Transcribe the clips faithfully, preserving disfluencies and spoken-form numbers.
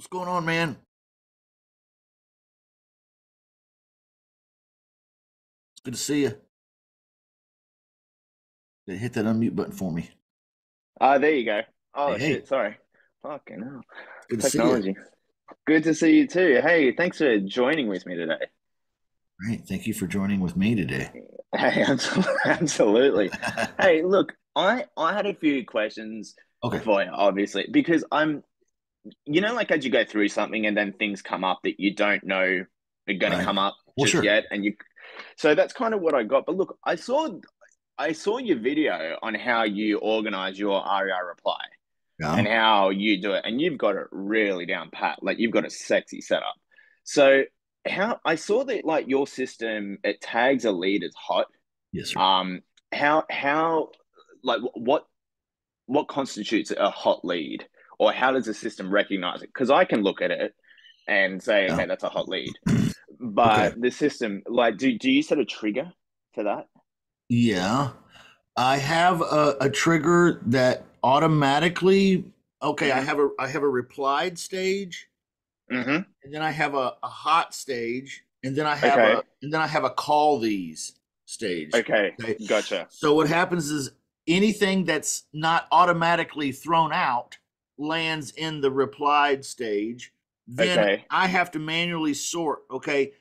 What's going on, man? It's good to see you. Hit that unmute button for me. Ah, uh, there you go. Oh, hey, shit, hey. Sorry. Fucking hell. Good Technology. To see you. Good to see you too. Hey, thanks for joining with me today. Great. Thank you for joining with me today. Hey, absolutely. Hey, look, I, I had a few questions okay. for you, obviously, because I'm, you know, like as you go through something and then things come up that you don't know are going right. to come up well, just sure. yet. And you, so that's kind of what I got. But look, I saw, I saw your video on how you organize your R E I reply yeah. and how you do it. And you've got it really down pat. Like you've got a sexy setup. So how I saw that, like your system, it tags a lead as hot. Yes, sir. Um, how, how, like what, what constitutes a hot lead, or how does the system recognize it? Cause I can look at it and say, yeah. okay, that's a hot lead, but okay. the system, like, do, do you set a trigger for that? Yeah, I have a, a trigger that automatically, okay, I have a, I have a replied stage. Mm-hmm. And then I have a, a hot stage, and then I have okay. a, and then I have a call these stage. Okay. okay, gotcha. So what happens is anything that's not automatically thrown out lands in the replied stage. Then okay. I have to manually sort. Okay,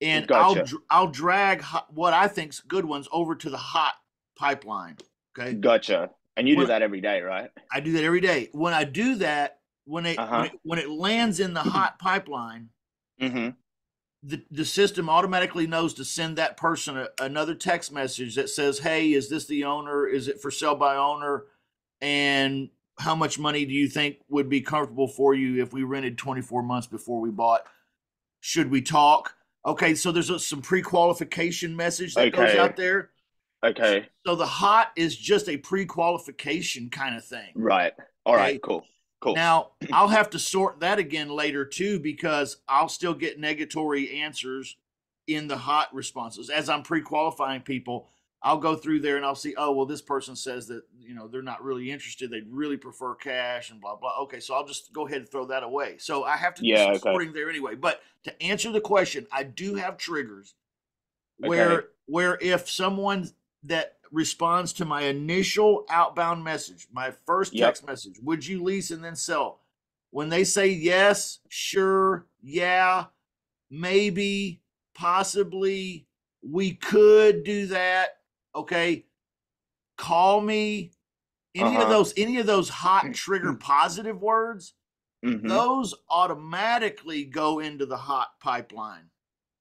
and gotcha. I'll I'll drag what I think's good ones over to the hot pipeline. Okay, gotcha. And you when, do that every day, right? I do that every day. When I do that. When it, uh-huh. when it when it lands in the hot pipeline, mm-hmm. the the system automatically knows to send that person a, another text message that says, "Hey, is this the owner? Is it for sale by owner? And how much money do you think would be comfortable for you if we rented twenty-four months before we bought? Should we talk?" Okay, so there's a, some pre-qualification message that okay. goes out there. Okay. So the hot is just a pre-qualification kind of thing. Right. All right. Okay? Cool. Cool. Now, I'll have to sort that again later, too, because I'll still get negatory answers in the hot responses. As I'm pre-qualifying people, I'll go through there and I'll see, oh, well, this person says that, you know, they're not really interested. They'd really prefer cash and blah, blah. Okay, so I'll just go ahead and throw that away. So I have to do yeah, some okay. sorting there anyway. But to answer the question, I do have triggers where, okay. where if someone that responds to my initial outbound message, my first text yep. message, would you lease and then sell? When they say yes, sure, yeah, maybe, possibly, we could do that, okay, call me, any uh-huh. of those, any of those hot trigger positive words, mm-hmm. those automatically go into the hot pipeline.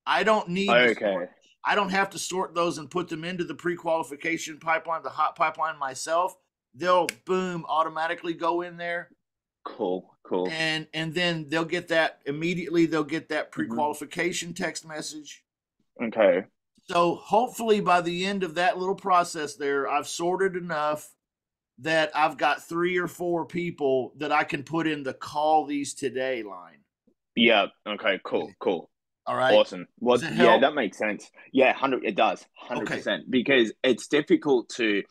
I don't need okay. I don't have to sort those and put them into the pre-qualification pipeline, the hot pipeline myself. They'll boom automatically go in there. Cool, cool. And and then they'll get that immediately. They'll get that pre-qualification mm-hmm. text message. Okay. So hopefully by the end of that little process there, I've sorted enough that I've got three or four people that I can put in the call these today line. Yeah. Okay. Cool. Cool. All right. Awesome. Well, does it help? Yeah, that makes sense. Yeah, hundred. It does, hundred okay. percent. Because it's difficult to.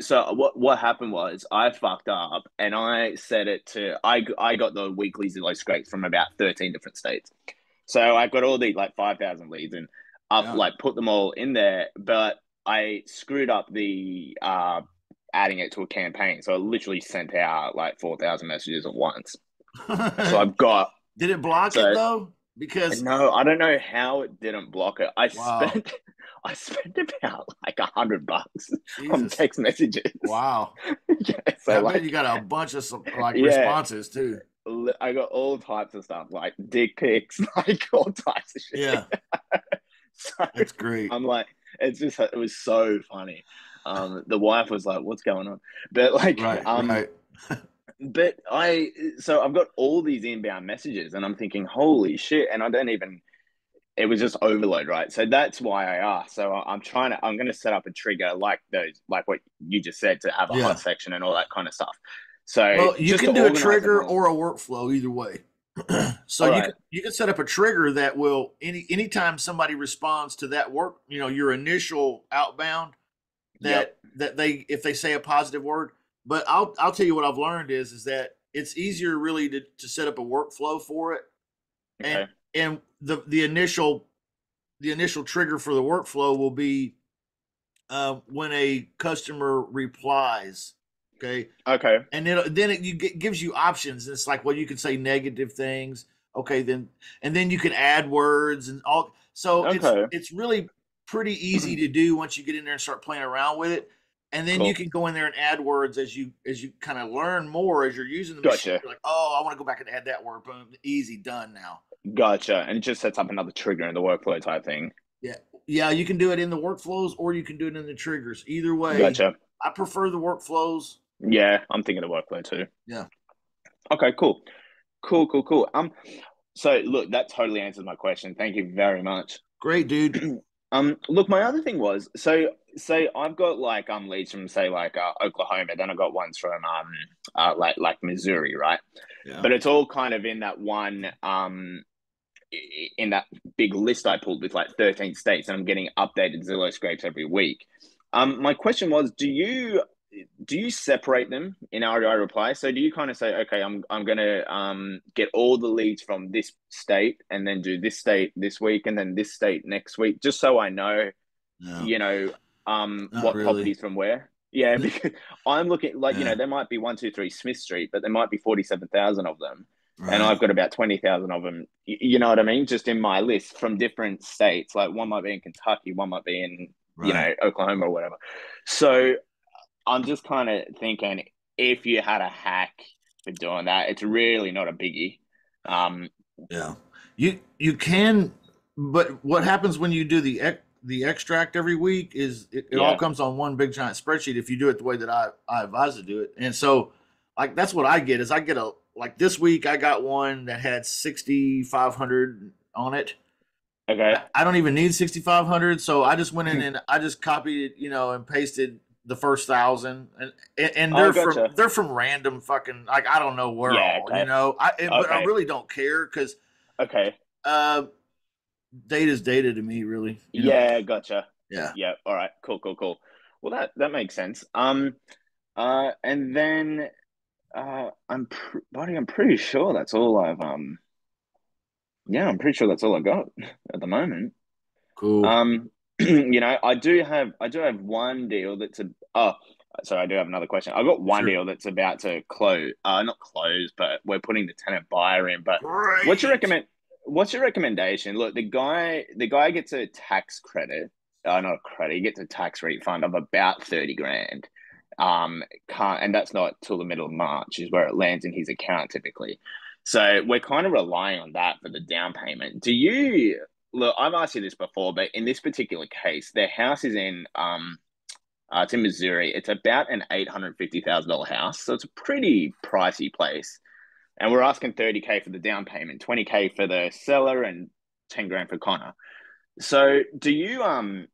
So what what happened was I fucked up and I set it to I I got the weekly Zillow scrapes from about thirteen different states, so I got all the like five thousand leads and I've yeah. like put them all in there, but I screwed up the uh, adding it to a campaign, so I literally sent out like four thousand messages at once. So I've got. Did it block so, it though? Because no, I don't know how it didn't block it. I wow. spent, I spent about like a hundred bucks Jesus. on text messages. Wow! Yeah, so I like, bet you got a bunch of like yeah, responses too. I got all types of stuff, like dick pics, like all types of shit. Yeah, so that's great. I'm like, it's just, it was so funny. Um, the wife was like, "What's going on?" But like, right, um. Right. But I, so I've got all these inbound messages and I'm thinking, holy shit. And I don't even, it was just overload, right? So that's why I asked. So I'm trying to, I'm going to set up a trigger like those, like what you just said, to have a yeah. hot section and all that kind of stuff. So well, you can do a trigger or a workflow either way. So right. you, can, you can set up a trigger that will, any anytime somebody responds to that work, you know, your initial outbound that, yep. that they, if they say a positive word. But I'll I'll tell you what I've learned is is that it's easier really to, to set up a workflow for it. Okay. And, and the, the initial, the initial trigger for the workflow will be uh, when a customer replies. Okay. Okay. And then, then it you get, gives you options. It's like, well, you can say negative things. Okay. Then, and then you can add words and all. So okay. it's, it's really pretty easy to do once you get in there and start playing around with it. And then cool. you can go in there and add words as you, as you kind of learn more, as you're using the gotcha. machine. You're like, oh, I want to go back and add that word. Boom. Easy. Done now. Gotcha. And it just sets up another trigger in the workflow type thing. Yeah. Yeah. You can do it in the workflows or you can do it in the triggers. Either way. Gotcha. I prefer the workflows. Yeah. I'm thinking the workflow too. Yeah. Okay. Cool. Cool. Cool. Cool. Um, so look, that totally answers my question. Thank you very much. Great, dude. Um, look, my other thing was, so, so I've got like, um, leads from say like, uh, Oklahoma, then I got ones from, um, uh, like, like Missouri. Right. Yeah. But it's all kind of in that one, um, in that big list I pulled with like thirteen states, and I'm getting updated Zillow scrapes every week. Um, my question was, do you, do you separate them in R E I reply? So do you kind of say, okay, I'm, I'm going to, um, get all the leads from this state and then do this state this week and then this state next week, just so I know, no. you know, um, Not what really. properties from where? Yeah. Because I'm looking like, yeah. you know, there might be one, two, three Smith Street, but there might be forty-seven thousand of them. Right. And I've got about twenty thousand of them. You know what I mean? Just in my list from different states. Like one might be in Kentucky, one might be in, right. you know, Oklahoma or whatever. So I'm just kind of thinking, if you had a hack for doing that, it's really not a biggie. Um, yeah, you you can, but what happens when you do the the extract every week is it, it yeah. all comes on one big giant spreadsheet if you do it the way that I, I advise to do it. And so, like that's what I get is I get a like this week I got one that had sixty-five hundred on it. Okay, I, I don't even need sixty-five hundred, so I just went in and I just copied it, you know, and pasted the first thousand, and and they're oh, gotcha. from they're from random fucking like I don't know where yeah, all, okay. you know I and, okay. but I really don't care because okay uh data's data to me really yeah know? gotcha yeah yeah all right cool cool cool well that that makes sense um uh and then uh I'm pr buddy I'm pretty sure that's all I've um yeah I'm pretty sure that's all I got at the moment. Cool. um. You know, I do have I do have one deal that's a oh sorry I do have another question. I've got one sure. deal that's about to close, uh, not close, but we're putting the tenant buyer in. But Great. what's your recommend? What's your recommendation? Look, the guy the guy gets a tax credit, uh, not a credit. He gets a tax refund of about thirty grand. Um, can't and that's not till the middle of March is where it lands in his account typically. So we're kind of relying on that for the down payment. Do you? Look, I've asked you this before, but in this particular case, their house is in um, uh, it's in Missouri. It's about an eight hundred fifty thousand dollar house, so it's a pretty pricey place. And we're asking thirty k for the down payment, twenty k for the seller, and ten grand for Connor. So, do you um,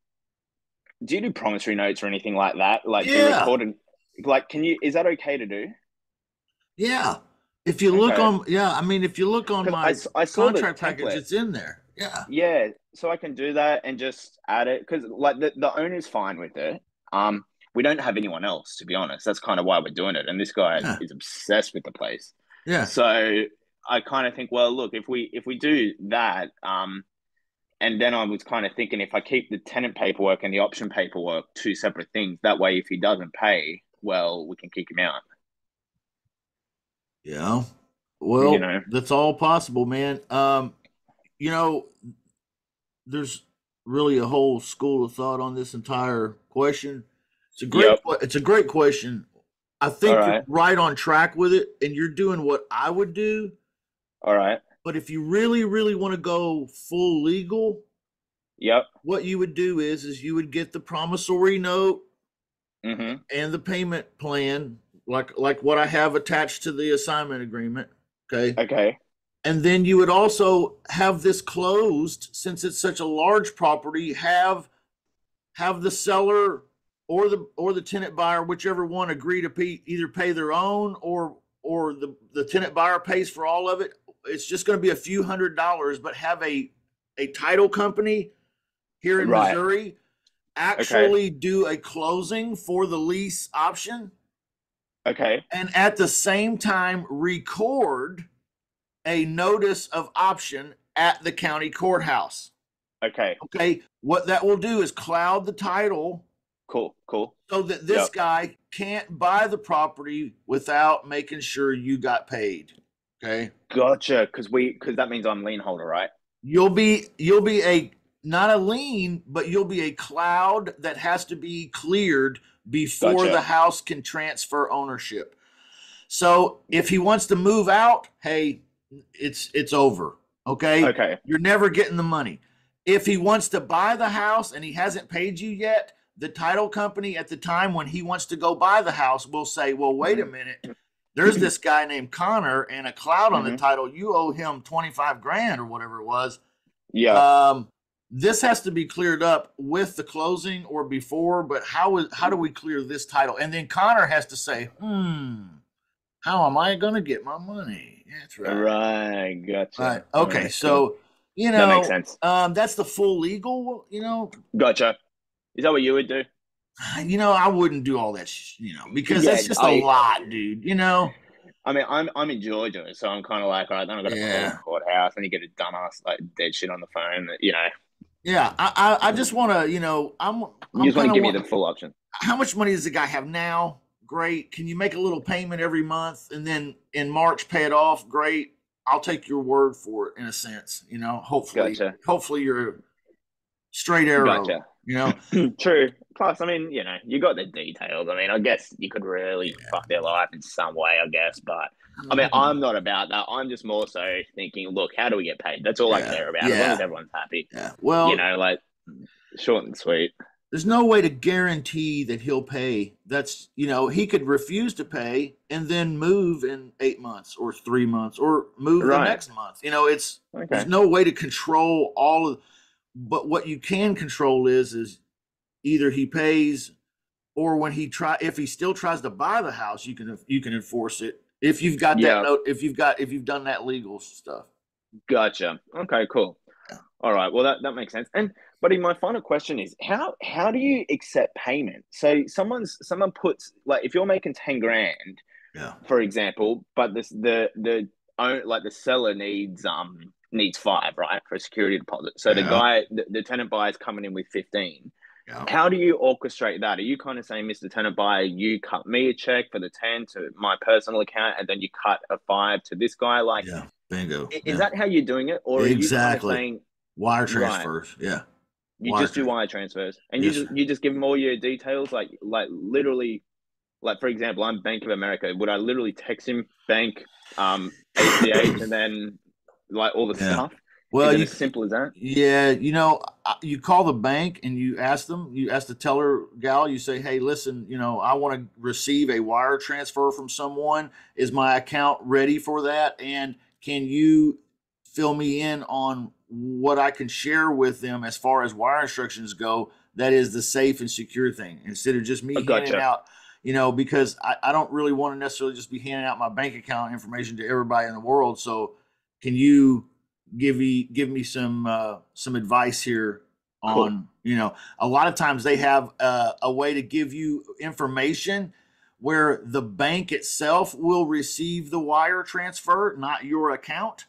do you do promissory notes or anything like that? Like, yeah. do you record an, like, can you? Is that okay to do? Yeah, if you look okay. on, yeah, I mean, if you look on my I, I contract package, it's in there. Yeah. Yeah. So I can do that and just add it because like the, the owner's fine with it. Um, we don't have anyone else, to be honest. That's kind of why we're doing it. And this guy yeah. is obsessed with the place. Yeah. So I kind of think, well, look, if we if we do that, um, and then I was kind of thinking if I keep the tenant paperwork and the option paperwork two separate things, that way if he doesn't pay, well, we can kick him out. Yeah. Well, you know. That's all possible, man. Um You know, there's really a whole school of thought on this entire question. It's a great, yep. it's a great question. I think right. you're right on track with it, and you're doing what I would do. All right. But if you really, really want to go full legal, yep. what you would do is, is you would get the promissory note mm-hmm. and the payment plan, like, like what I have attached to the assignment agreement. Okay. Okay. And then you would also have this closed, since it's such a large property, have have the seller or the or the tenant buyer, whichever one, agree to pay, either pay their own or or the, the tenant buyer pays for all of it. It's just going to be a few hundred dollars, but have a, a title company here in right. Missouri actually okay. do a closing for the lease option. Okay. And at the same time, record a notice of option at the county courthouse. Okay. Okay. What that will do is cloud the title. Cool. Cool. So that this yep. guy can't buy the property without making sure you got paid. Okay. Gotcha. Cause we, cause that means I'm lien holder, right? You'll be, you'll be a, not a lien, but you'll be a cloud that has to be cleared before gotcha. The house can transfer ownership. So if he wants to move out, hey, it's, it's over. Okay. Okay. You're never getting the money. If he wants to buy the house and he hasn't paid you yet, the title company at the time when he wants to go buy the house will say, well, wait a minute, there's this guy named Connor and a cloud on mm-hmm. the title. You owe him twenty-five grand or whatever it was. Yeah. Um, this has to be cleared up with the closing or before, but how is, how do we clear this title? And then Connor has to say, hmm, how am I going to get my money? That's right. Right. Gotcha. Right. Okay. Right. So, you know, that makes sense. Um, that's the full legal, you know. Gotcha. Is that what you would do? You know, I wouldn't do all that, sh you know, because yeah, that's just I, a lot, dude, you know? I mean, I'm I'm in Georgia, so I'm kind of like, all right, then I've got to yeah. call the courthouse, and you get a dumbass, like, dead shit on the phone, you know? Yeah, I, I, I just want to, you know, I'm... I'm you just want to give me the full option. How much money does the guy have now? Great. Can you make a little payment every month, and then in March pay it off? Great. I'll take your word for it, in a sense, you know? Hopefully, gotcha. Hopefully you're straight arrow. Gotcha. You know, true. Plus, I mean, you know, you got the details. I mean, I guess you could really yeah. fuck their life in some way, I guess. But I mean, I'm not about that. I'm just more so thinking, look, how do we get paid? That's all yeah. I care about. Yeah. As long as everyone's happy. Yeah. Well, you know, like short and sweet. There's no way to guarantee that he'll pay. That's, you know, he could refuse to pay and then move in eight months or three months or move right. the next month. You know, it's okay. there's no way to control all of. But what you can control is, is either he pays, or when he try, if he still tries to buy the house, you can, you can enforce it. If you've got yeah. that note, if you've got, if you've done that legal stuff. Gotcha. Okay, cool. Yeah. All right. Well, that, that makes sense. And, buddy, my final question is how, how do you accept payment? So someone's, someone puts, like, if you're making ten grand, yeah. for example, but this, the, the, like the seller needs, um, needs five, right, for a security deposit. So yeah. the guy, the, the tenant buyer is coming in with fifteen. Yeah. How do you orchestrate that? Are you kind of saying, Mister Tenant Buyer, you cut me a check for the ten to my personal account, and then you cut a five to this guy? Like, yeah, bingo. Is yeah. that how you're doing it? Or exactly. are you kind of saying, wire transfers, right, yeah. You wire just do wire transfers. And yes. you, just, you just give them all your details, like like literally, like, for example, I'm Bank of America. Would I literally text him, bank, um, A C H, and then... like all the yeah. stuff. Well, you, as simple as that. Yeah, you know, you call the bank and you ask them, you ask the teller gal, you say, hey, listen, you know, I want to receive a wire transfer from someone. Is my account ready for that? And can you fill me in on what I can share with them as far as wire instructions go? That is the safe and secure thing, instead of just me I gotcha. Handing out, you know, because I, I don't really want to necessarily just be handing out my bank account information to everybody in the world. So can you give me give me some uh, some advice here on, cool. you know, a lot of times they have uh, a way to give you information where the bank itself will receive the wire transfer, not your account.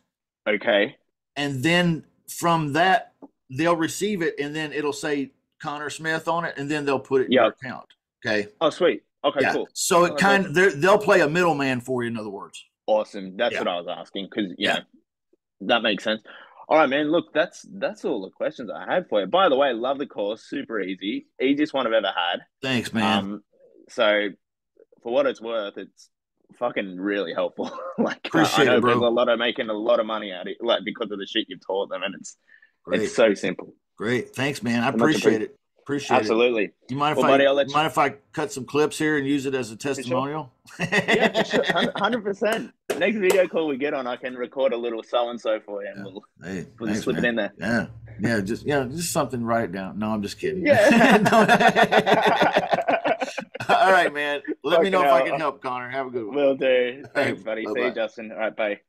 Okay. And then from that, they'll receive it, and then it'll say Connor Smith on it, and then they'll put it in yep. your account. Okay. Oh, sweet. Okay, yeah. cool. So it oh, kind of, they'll play a middleman for you, in other words. Awesome. That's yeah. what I was asking, because yeah, that makes sense. All right, man. Look, that's that's all the questions I had for you. By the way, love the course. Super easy, easiest one I've ever had. Thanks, man. Um, so for what it's worth, it's fucking really helpful. like, Appreciate I know it, bro. People a lot of making a lot of money out of it, like because of the shit you've taught them, and it's Great. It's so simple. Great. Thanks, man. I appreciate it. Appreciate Absolutely. It. You mind if well, I buddy, I'll let you mind if I cut some clips here and use it as a testimonial? For sure. Yeah, for sure. one hundred percent. Next video call we get on, I can record a little so and so for you, and yeah. we'll, hey, we'll thanks, just slip man. It in there. Yeah, yeah, just yeah, just something. Write it down. No, I'm just kidding. Yeah. All right, man. Let Fucking me know hell. If I can help, Connor. Have a good one. Will do. Thanks, buddy. Bye-bye. See you, Justin. All right, bye.